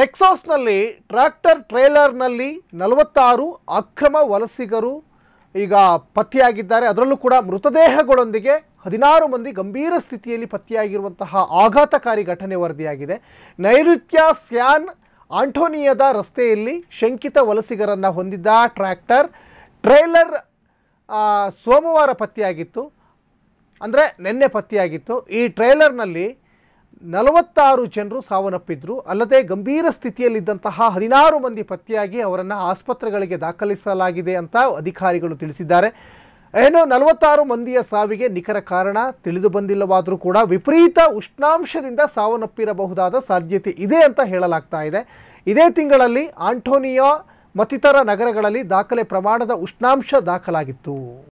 Texas ನಲ್ಲಿ tractor trailer ನಲ್ಲಿ 46 ಅಕ್ರಮ ವಲಸಿಗರು ಈಗ ಪತ್ತೆಯಾಗಿದ್ದಾರೆ. ಅದರಲ್ಲೂ ಕೂಡ ಮೃತದೇಹಗಳೊಂದಿಗೆ 16 ಮಂದಿ ಗಂಭೀರ ಸ್ಥಿತಿಯಲ್ಲಿ ಪತ್ತೆಯಾಗಿರುವಂತಹ ಆಘಾತಕಾರಿ ಘಟನೆ ವರದಿಯಾಗಿದೆ. ನೈಋತ್ಯ ಸ್ಯಾನ್ ಆಂಟೋನಿಯಾದ ರಸ್ತೆಯಲ್ಲಿ ಶಂಕಿತ ವಲಸಿಗರನ್ನು ಹೊಂದಿದ್ದ ಟ್ರ್ಯಾಕ್ಟರ್ ಟ್ರೇಲರ್ ಸೋಮವಾರ ಪತ್ತೆಯಾಗಿತ್ತು, ಅಂದರೆ ನಿನ್ನೆ ಪತ್ತೆಯಾಗಿತ್ತು. ಈ ಟ್ರೇಲರ್ನಲ್ಲಿ 46 ಜನರು ಸಾವನ್ನಪ್ಪಿದ್ರು. ಅಲ್ಲದೆ ಗಂಭೀರ ಸ್ಥಿತಿಯಲ್ಲಿದ್ದಂತಹ 16 ಮಂದಿ ಪತ್ತೆಯಾಗಿ ಅವರನ್ನು ಆಸ್ಪತ್ರೆಗಳಿಗೆ ದಾಖಲಿಸಲಾಗಿದೆ ಅಂತ ಅಧಿಕಾರಿಗಳು ತಿಳಿಸಿದ್ದಾರೆ. ಏನೋ 46 ಮಂದಿಯ ಸಾವಿಗೆ ನಿಖರ ಕಾರಣ ತಿಳಿದು ಬಂದಿಲ್ಲವಾದರೂ ಕೂಡ ವಿಪರೀತ ಉಷ್ಣಾಂಶದಿಂದ ಸಾವನ್ನಪ್ಪಿರಬಹುದಾದ ಸಾಧ್ಯತೆ ಇದೆ ಅಂತ ಹೇಳಲಾಗ್ತಾ ಇದೆ. ಇದೇ ತಿಂಗಳಲ್ಲಿ ಆಂಟೋನಿಯಾ ಮತ್ತಿತರ ನಗರಗಳಲ್ಲಿ ದಾಖಲೆ ಪ್ರಮಾಣದ ಉಷ್ಣಾಂಶ ದಾಖಲಾಗಿತ್ತು.